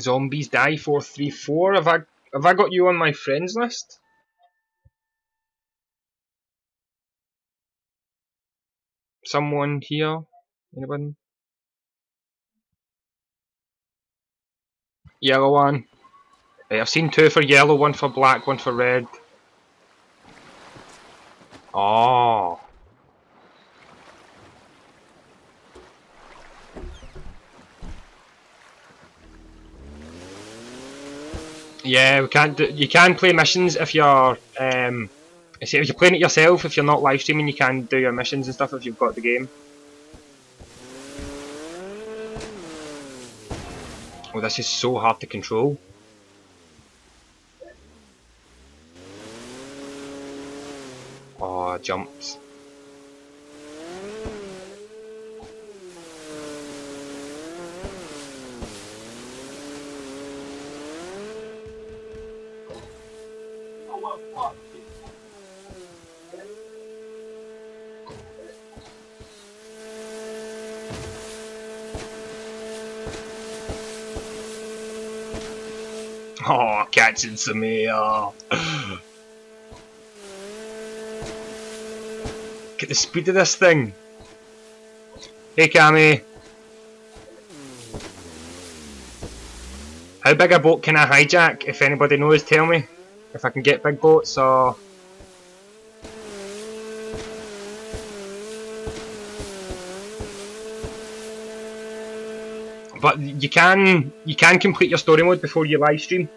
Zombies die 434. Have I got you on my friends list? Someone here? Anyone? Yellow one. Right, I've seen two for yellow, one for black, one for red. Oh. Yeah, we can't. You can play missions if you're. If you're playing it yourself, if you're not live streaming, you can do your missions and stuff if you've got the game. Oh, this is so hard to control. Oh, jumps. Oh, catching some air. Look at the speed of this thing. Hey, Cammy. How big a boat can I hijack? If anybody knows, tell me. If I can get big boats or... But you can complete your story mode before you live stream,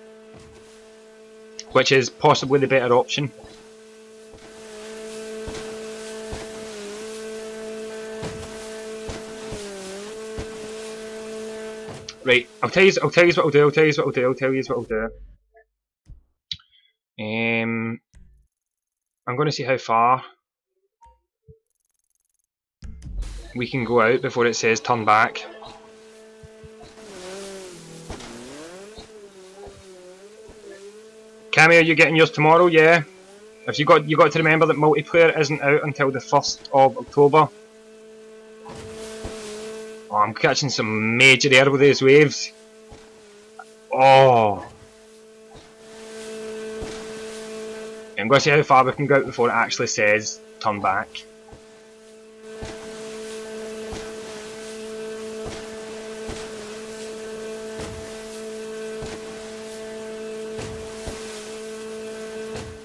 which is possibly the better option. Right, I'll tell you what I'll do. I'm gonna see how far we can go out before it says turn back. Cammy, are you getting yours tomorrow? Yeah. If you got to remember that multiplayer isn't out until the 1st of October. Oh, I'm catching some major air with these waves. Oh. I'm going to see how far we can go before it actually says turn back.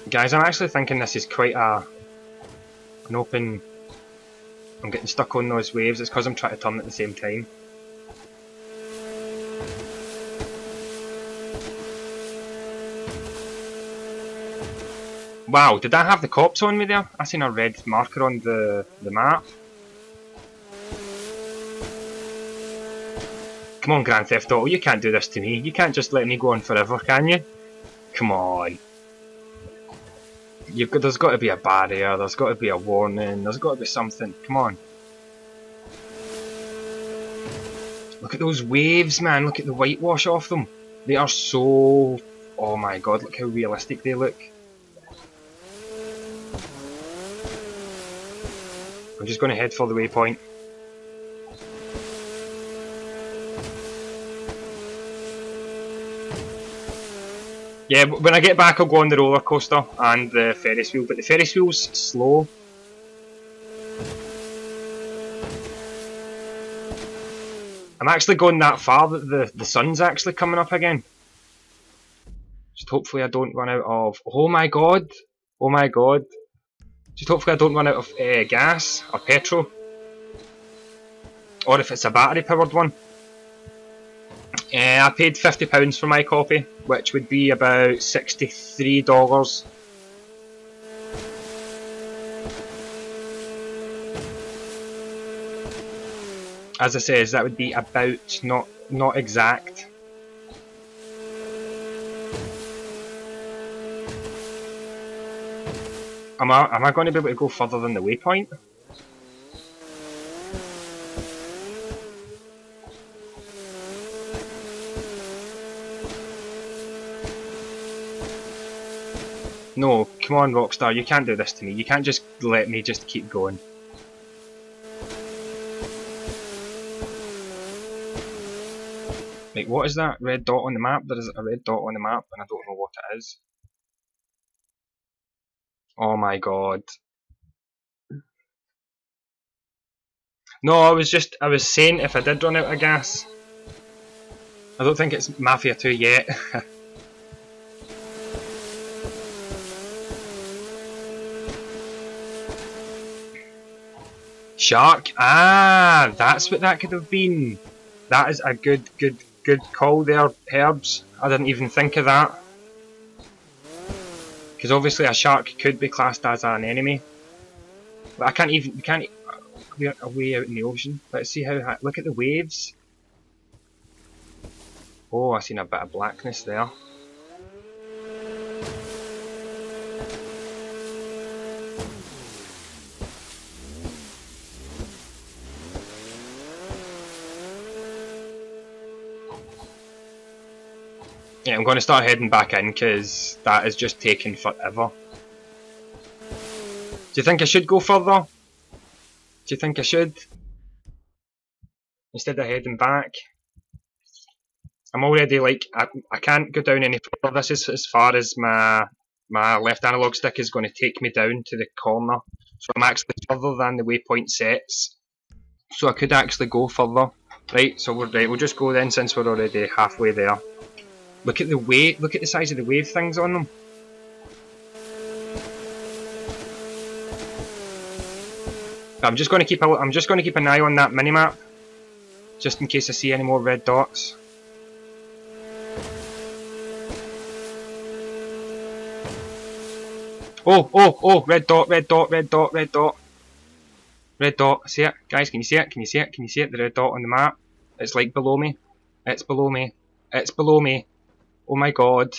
Guys, I'm actually thinking this is quite an open... I'm getting stuck on those waves, it's because I'm trying to turn at the same time. Wow, did I have the cops on me there? I seen a red marker on the map. Come on, Grand Theft Auto, you can't do this to me. You can't just let me go on forever, can you? Come on. There's got to be a barrier, there's got to be a warning, there's got to be something. Come on. Look at those waves, man. Look at the whitewash off them. They are so... Oh my god, look how realistic they look. I'm just going to head for the waypoint. Yeah, when I get back I'll go on the roller coaster and the Ferris wheel, but the Ferris wheel's slow. I'm actually going that far that the sun's actually coming up again. Just hopefully I don't run out of... Oh my god! Oh my god! Just hopefully I don't run out of gas or petrol. Or if it's a battery powered one. I paid £50 for my copy, which would be about $63. As I says, that would be about, not exact. Am I going to be able to go further than the waypoint? No, come on Rockstar, you can't do this to me. You can't just let me just keep going. Like, what is that red dot on the map? There is a red dot on the map and I don't know what it is. Oh my god. No, I was saying if I did run out of gas. I don't think it's Mafia 2 yet. Shark? Ah, that's what that could have been. That is a good call there, Herbs. I didn't even think of that. Because obviously a shark could be classed as an enemy. But I can't even, we can't, we're away out in the ocean. Let's see how, look at the waves. Oh, I seen a bit of blackness there. Yeah, I'm going to start heading back in because that is just taking forever. Do you think I should go further? Do you think I should? Instead of heading back? I'm already like, I can't go down any further. This is as far as my left analog stick is going to take me down to the corner. So I'm actually further than the waypoint sets. So I could actually go further. Right, so we're right, we'll just go then since we're already halfway there. Look at the wave, look at the size of the wave things on them. I'm just going to keep a, I'm just going to keep an eye on that minimap, just in case I see any more red dots. Oh, oh, oh! Red dot, red dot, red dot, red dot, red dot. See it, guys? Can you see it? Can you see it? Can you see it? The red dot on the map. It's like below me. It's below me. It's below me. Oh my god!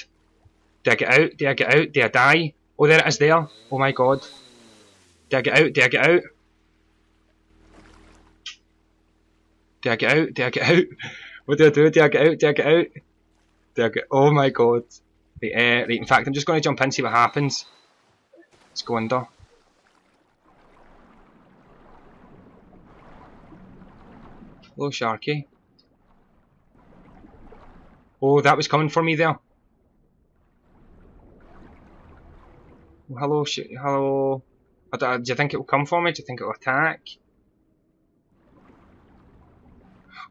Did I get out? Did I get out? Did I die? Oh, there it is. There. Oh my god! Did I get out? Did I get out? Did I get out? Did I get out? What did I do? Did I get out? Did I get out? Did I get? Oh my god! Right, right. In fact, I'm just going to jump in and see what happens. Let's go under. Hello, Sharky. Oh, that was coming for me there. Oh, hello, hello. Do you think it will come for me? Do you think it will attack?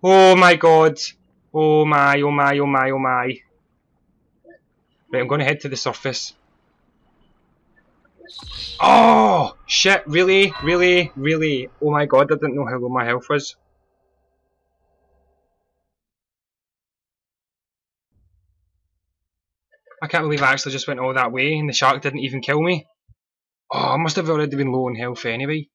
Oh my god! Oh my, oh my, oh my, oh my. Right, I'm going to head to the surface. Oh! Shit, really? Really? Really? Oh my god, I didn't know how low my health was. I can't believe I actually just went all that way and the shark didn't even kill me. Oh, I must have already been low on health anyway.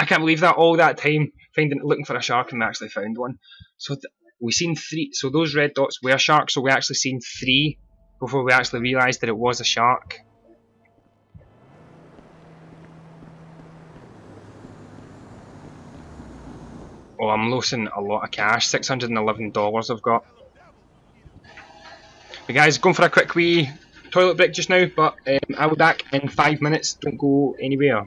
I can't believe that all that time looking for a shark and we actually found one. So we seen three, so those red dots were sharks, so we actually seen three before we actually realised that it was a shark. Oh, I'm losing a lot of cash, $611 I've got. But guys, going for a quick wee toilet break just now, but I will be back in 5 minutes, don't go anywhere.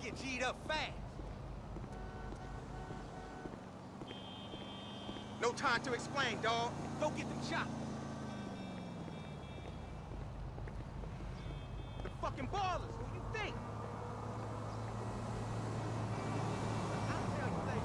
Get G'd up fast. No time to explain, dawg. Go get them choppers. The fucking ballers, who you think? I'll tell you later.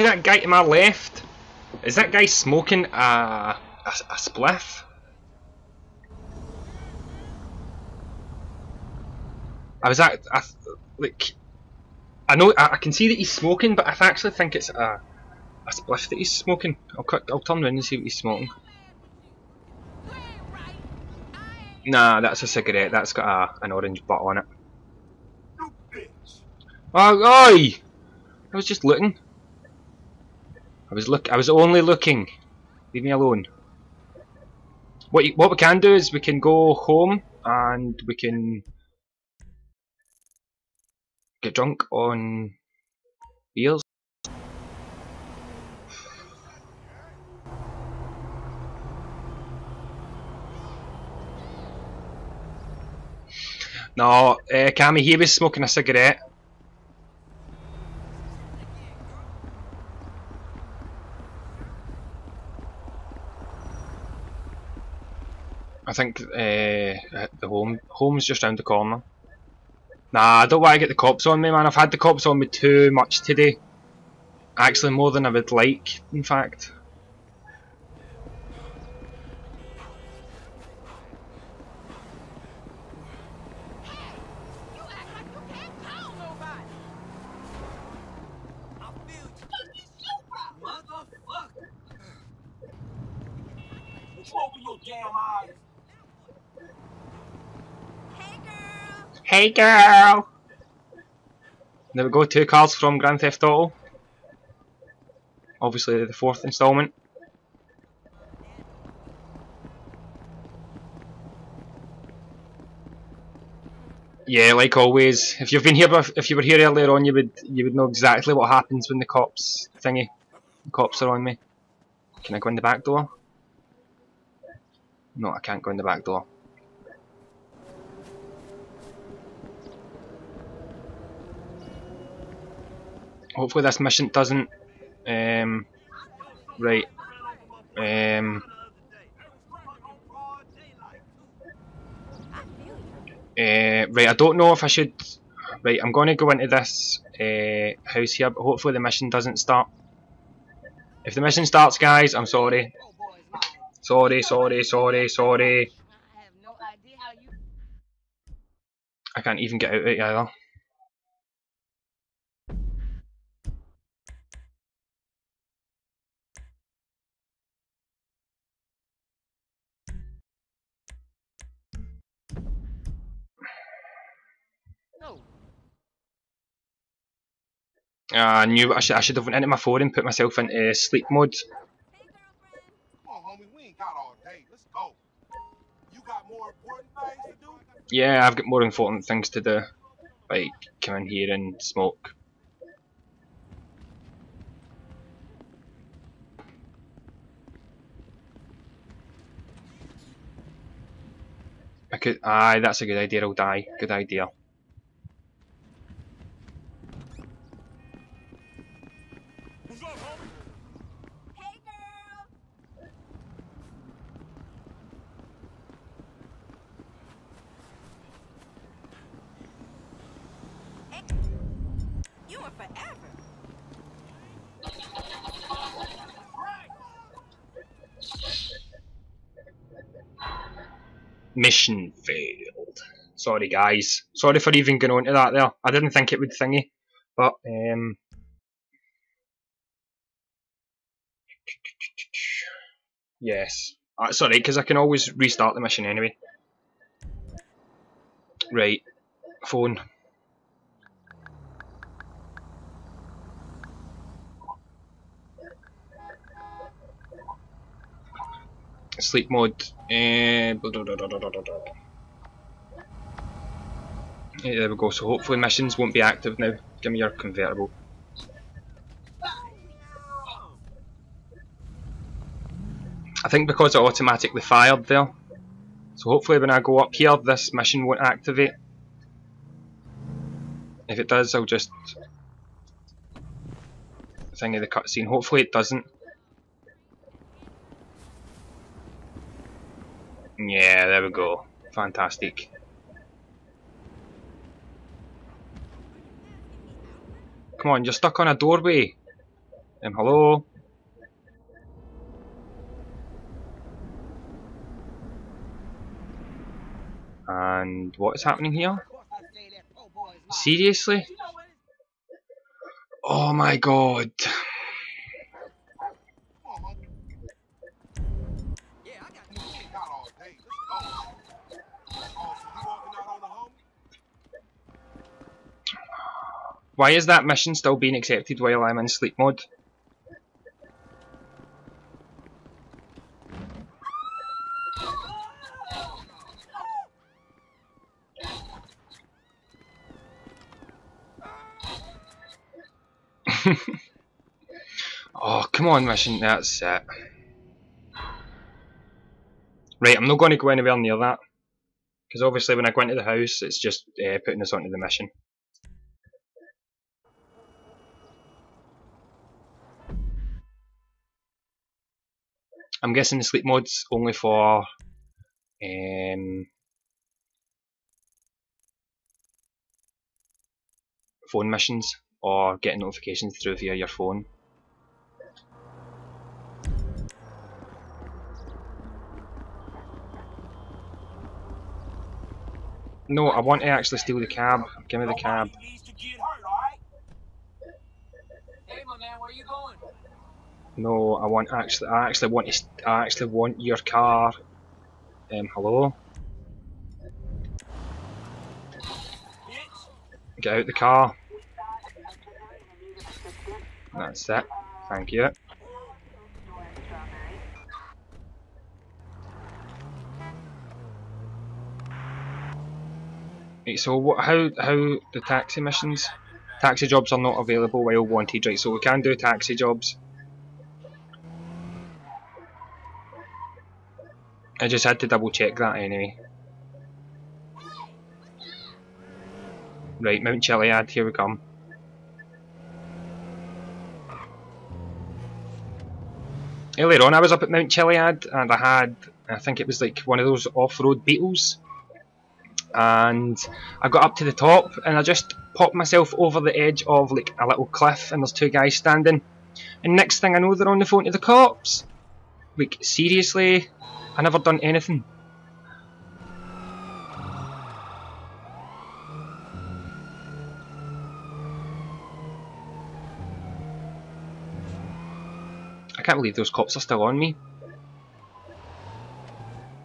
See that guy to my left? Is that guy smoking a spliff? I can see that he's smoking, but I actually think it's a spliff that he's smoking. I'll turn around and see what he's smoking. Nah, that's a cigarette. That's got an orange butt on it. Oh, oi! I was just looking. I was only looking. Leave me alone. What we can do is we can go home and we can get drunk on beers. No, Cammy, he was smoking a cigarette. I think the home's just round the corner. Nah, I don't want to get the cops on me, man. I've had the cops on me too much today. Actually, more than I would like, in fact. Hey girl! There we go, 2 cars from Grand Theft Auto. Obviously the 4th installment. Yeah, like always. If you were here earlier on, you would know exactly what happens when the cops are on me. Can I go in the back door? No, I can't go in the back door. Hopefully this mission doesn't. Right. Right. I don't know if I should. Right. I'm going to go into this house here, but hopefully the mission doesn't start. If the mission starts, guys, I'm sorry. Sorry. I can't even get out of it either. I knew I should have went into my phone and put myself into sleep mode. Yeah, I've got more important things to do, like come in here and smoke. I could. Aye, that's a good idea. I'll die. Good idea. Mission failed. Sorry guys. Sorry for even going on to that there. I didn't think it would thingy. But yes. That's alright because I can always restart the mission anyway. Right. Phone. Sleep mode. Yeah, there we go. So hopefully missions won't be active now. Give me your convertible. I think because I automatically fired there. So hopefully when I go up here, this mission won't activate. If it does, I'll just thingy the cutscene. Hopefully it doesn't. Yeah, there we go. Fantastic. Come on, you're stuck on a doorway. Hello. And what is happening here? Seriously? Oh my god. Why is that mission still being accepted while I'm in sleep mode? Oh, come on, mission, that's it. Right, I'm not going to go anywhere near that. Because obviously when I go into the house, it's just putting us onto the mission. I'm guessing the sleep mod's only for phone missions or getting notifications through via your phone. No, I want to actually steal the cab. Give me the cab. No, I want I actually want your car. Hello. Get out the car. That's it. Thank you. Right, so what? How the taxi missions? Taxi jobs are not available while wanted. Right, so we can do taxi jobs. I just had to double check that anyway. Right, Mount Chiliad, here we come. Earlier on I was up at Mount Chiliad and I had, I think it was like one of those off-road Beetles. And I got up to the top and I just popped myself over the edge of like a little cliff and there's two guys standing. And next thing I know they're on the phone to the cops. Like, seriously? I never done anything. I can't believe those cops are still on me.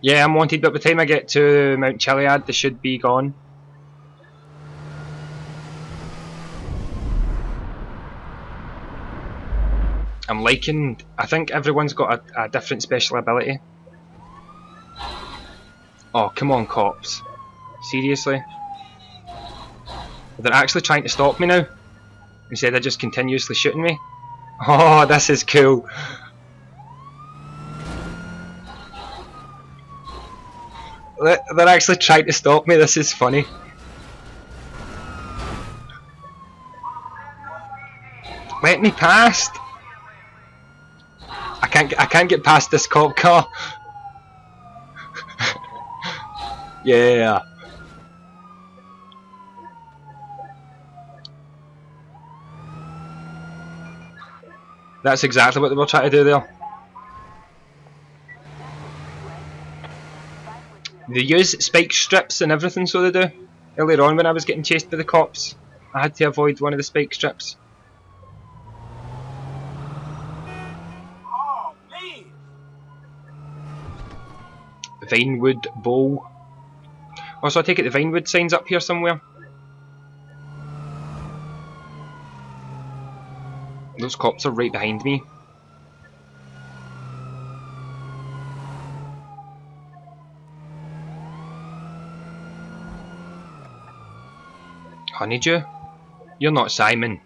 Yeah, I'm wanted, but by the time I get to Mount Chiliad, they should be gone. I'm liking, I think everyone's got a different special ability. Oh, come on, cops. Seriously? They're actually trying to stop me now? Instead of just continuously shooting me? Oh, this is cool. They're actually trying to stop me, this is funny. Let me past! I can't get past this cop car. Yeah. That's exactly what they were trying to do there. They use spike strips and everything, so they do. Earlier on when I was getting chased by the cops, I had to avoid one of the spike strips. Oh, man. Vinewood Bowl. Also, I take it the Vinewood sign's up here somewhere. Those cops are right behind me. Honeydew? You're not Simon.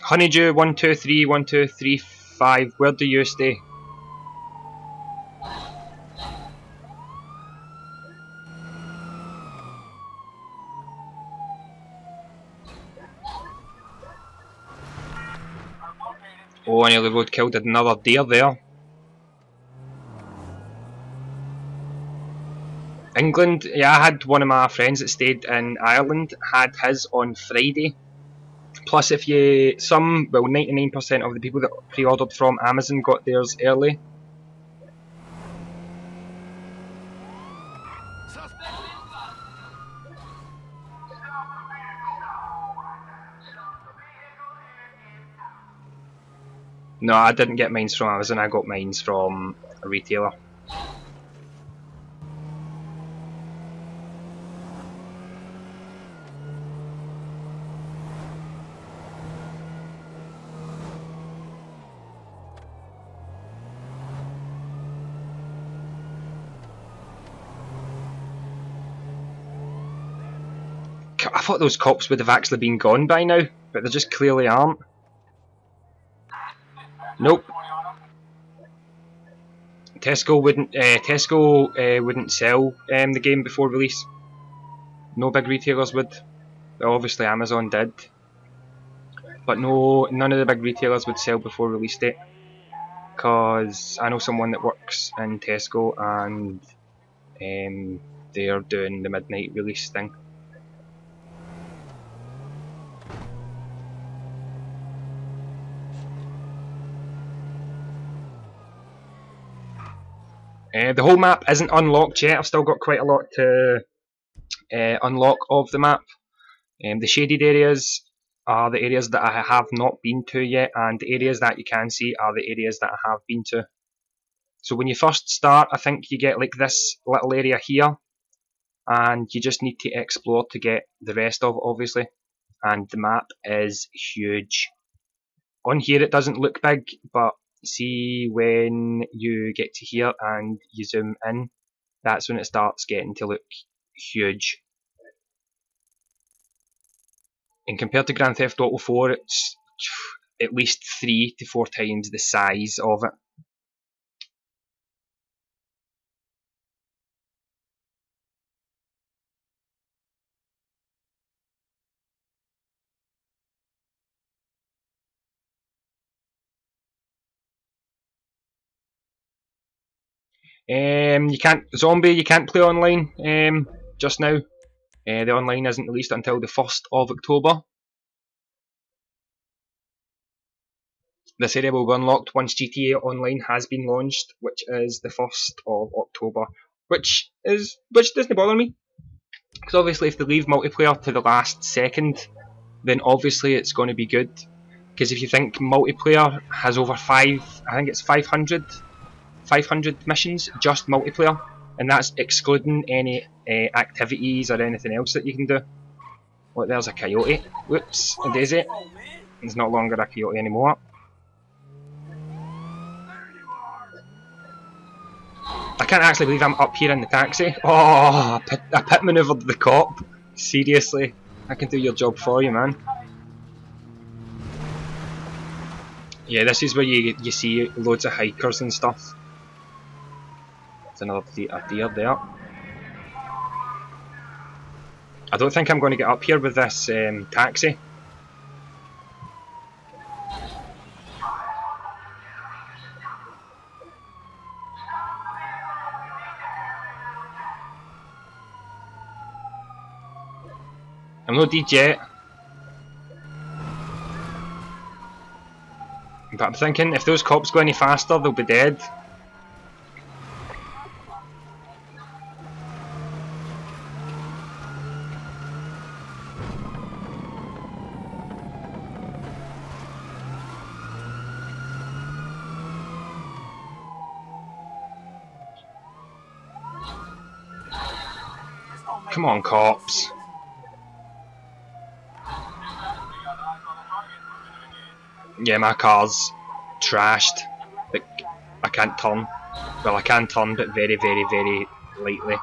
Honeydew, 1, 2, 3, 1, 2, 3, 5, where do you stay? Oh, I nearly road killed another deer there. England. Yeah, I had one of my friends that stayed in Ireland, had his on Friday. Plus, if you, 99% of the people that pre-ordered from Amazon got theirs early. No, I didn't get mines from Amazon, I got mines from a retailer. I thought those cops would have actually been gone by now, but they just clearly aren't. Nope. Tesco wouldn't sell the game before release. No big retailers would. Well, obviously Amazon did, but no, none of the big retailers would sell before release date. Cause I know someone that works in Tesco, and they're doing the midnight release thing. The whole map isn't unlocked yet. I've still got quite a lot to unlock of the map. The shaded areas are the areas that I have not been to yet, and the areas that you can see are the areas that I have been to. So when you first start, I think you get like this little area here, and you just need to explore to get the rest of it, obviously. And the map is huge. On here it doesn't look big, but see when you get to here and you zoom in, that's when it starts getting to look huge. And compared to Grand Theft Auto 4, it's at least 3 to 4 times the size of it. You can't play online just now. The online isn't released until the 1st of October. This area will be unlocked once GTA Online has been launched, which is the 1st of October. Which doesn't bother me, because obviously if they leave multiplayer to the last second, then obviously it's going to be good. Because if you think multiplayer has over 500 missions, just multiplayer, and that's excluding any activities or anything else that you can do. Look, there's a coyote. Whoops, a daisy. It's not longer a coyote anymore. I can't actually believe I'm up here in the taxi. Oh, I pit maneuvered the cop. Seriously, I can do your job for you, man. Yeah, this is where you see loads of hikers and stuff. Another deer there. I don't think I'm going to get up here with this taxi. I'm no DJ, but I'm thinking if those cops go any faster, they'll be dead. Come on, cops. Yeah, my car's trashed. Like, I can't turn. Well, I can turn, but very, very, very lightly.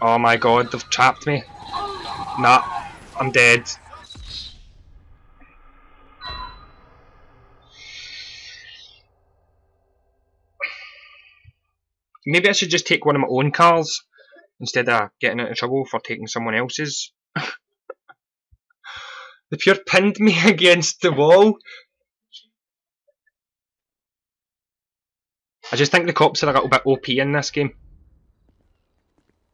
Oh my god, they've trapped me. Nah, I'm dead. Maybe I should just take one of my own cars instead of getting out of trouble for taking someone else's. They pure pinned me against the wall. I just think the cops are a little bit OP in this game.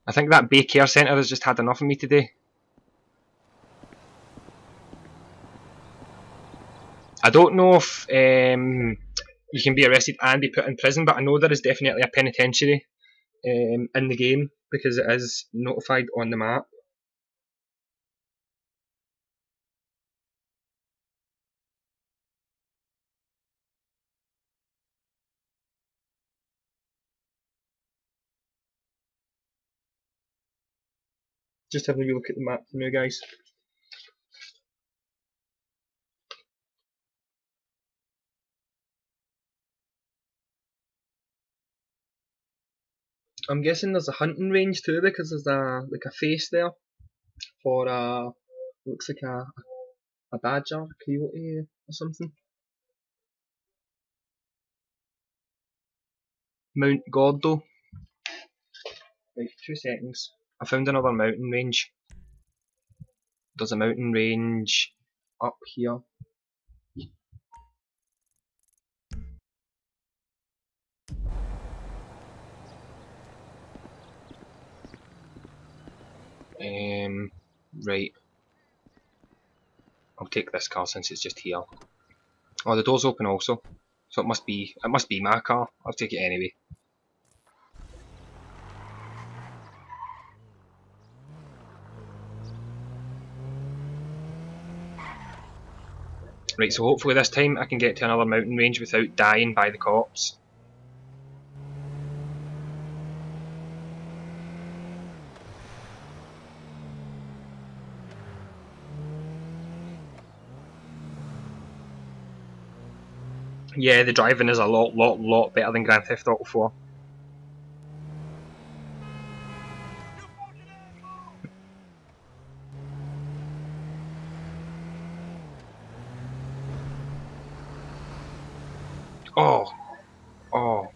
I think that Bay Care Centre has just had enough of me today. I don't know if you can be arrested and be put in prison, but I know there is definitely a penitentiary in the game because it is notified on the map. Just having a look at the map now, guys. I'm guessing there's a hunting range too because there's a like a face there for a looks like a badger, a coyote or something. Mount Gordo. Right, 2 seconds. I found another mountain range. There's a mountain range up here. Right. I'll take this car since it's just here. Oh, the door's open also. So it must be my car. I'll take it anyway. Right, so hopefully this time I can get to another mountain range without dying by the cops. Yeah, the driving is a lot better than Grand Theft Auto 4. Oh.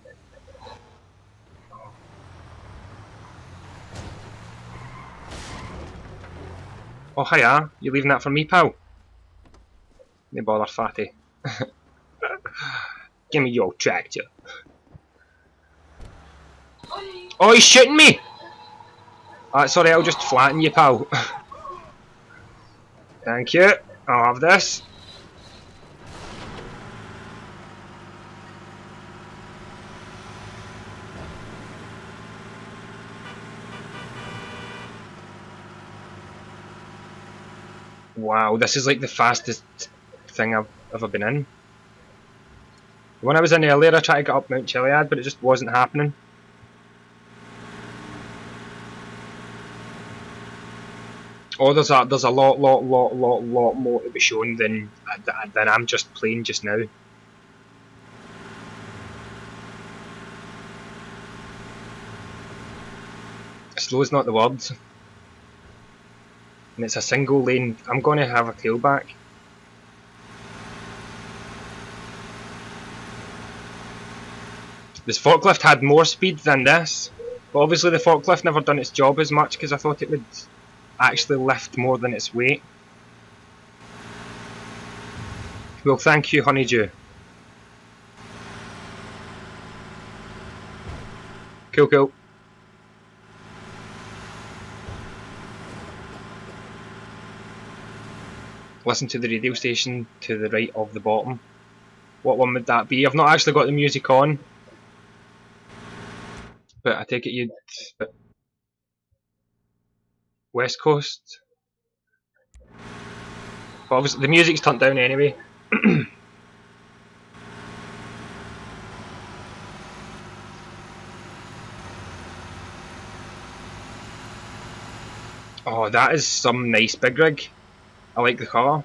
Oh, hiya. You leaving that for me, pal? No bother, fatty. Give me your tractor. Oh, he's shooting me! Sorry, I'll just flatten you, pal. Thank you. I'll have this. Wow, this is like the fastest thing I've ever been in. When I was in earlier, I tried to get up Mount Chiliad, but it just wasn't happening. Oh, there's a lot more to be shown than I'm just playing just now. Slow is not the word. And it's a single lane. I'm gonna have a tailback. This forklift had more speed than this, but obviously the forklift never done its job as much because I thought it would actually lift more than its weight. Well, thank you, Honeydew. Cool. Listen to the radio station to the right of the bottom. What one would that be? I've not actually got the music on. But I take it you'd... West Coast? Well, obviously the music's turned down anyway. Oh, that is some nice big rig. I like the colour.